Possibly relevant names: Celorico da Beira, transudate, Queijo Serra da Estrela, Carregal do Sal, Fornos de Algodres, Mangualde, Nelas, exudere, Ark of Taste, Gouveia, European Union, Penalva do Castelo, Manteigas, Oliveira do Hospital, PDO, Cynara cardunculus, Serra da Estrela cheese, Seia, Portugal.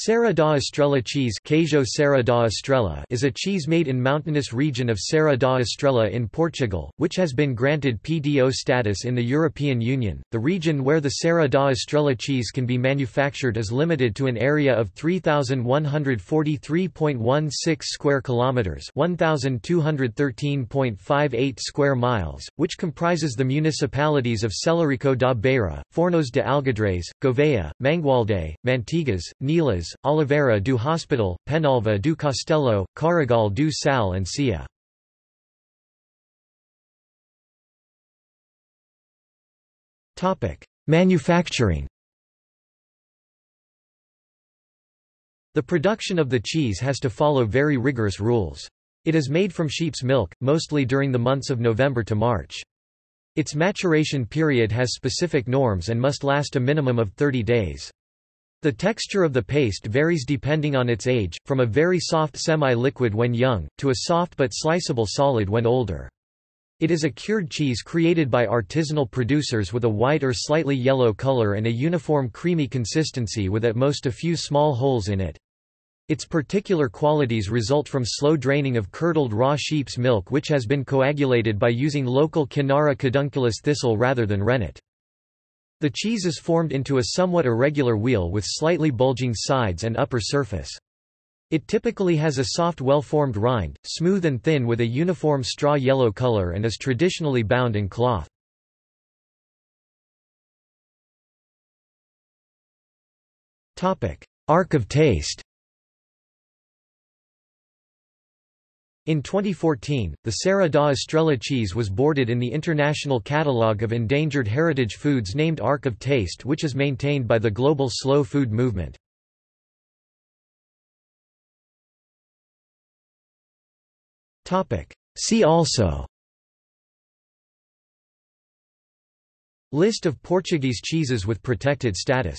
Serra da Estrela cheese Queijo Serra da Estrela is a cheese made in mountainous region of Serra da Estrela in Portugal, which has been granted PDO status in the European Union. The region where the Serra da Estrela cheese can be manufactured is limited to an area of 3,143.16 square kilometers, 1,213.58 square miles, which comprises the municipalities of Celorico da Beira, Fornos de Algodres, Gouveia, Mangualde, Manteigas, Nelas, Oliveira do Hospital, Penalva do Castelo, Carregal do Sal and Seia. Manufacturing. The production of the cheese has to follow very rigorous rules. It is made from sheep's milk, mostly during the months of November to March. Its maturation period has specific norms and must last a minimum of 30 days. The texture of the paste varies depending on its age, from a very soft semi-liquid when young, to a soft but sliceable solid when older. It is a cured cheese created by artisanal producers with a white or slightly yellow color and a uniform creamy consistency with at most a few small holes in it. Its particular qualities result from slow draining of curdled raw sheep's milk which has been coagulated by using local Cynara cardunculus thistle rather than rennet. The cheese is formed into a somewhat irregular wheel with slightly bulging sides and upper surface. It typically has a soft well-formed rind, smooth and thin with a uniform straw-yellow color and is traditionally bound in cloth. Ark of Taste. In 2014, the Serra da Estrela cheese was boarded in the International Catalogue of Endangered Heritage Foods named Ark of Taste, which is maintained by the global slow food movement. See also: List of Portuguese cheeses with protected status.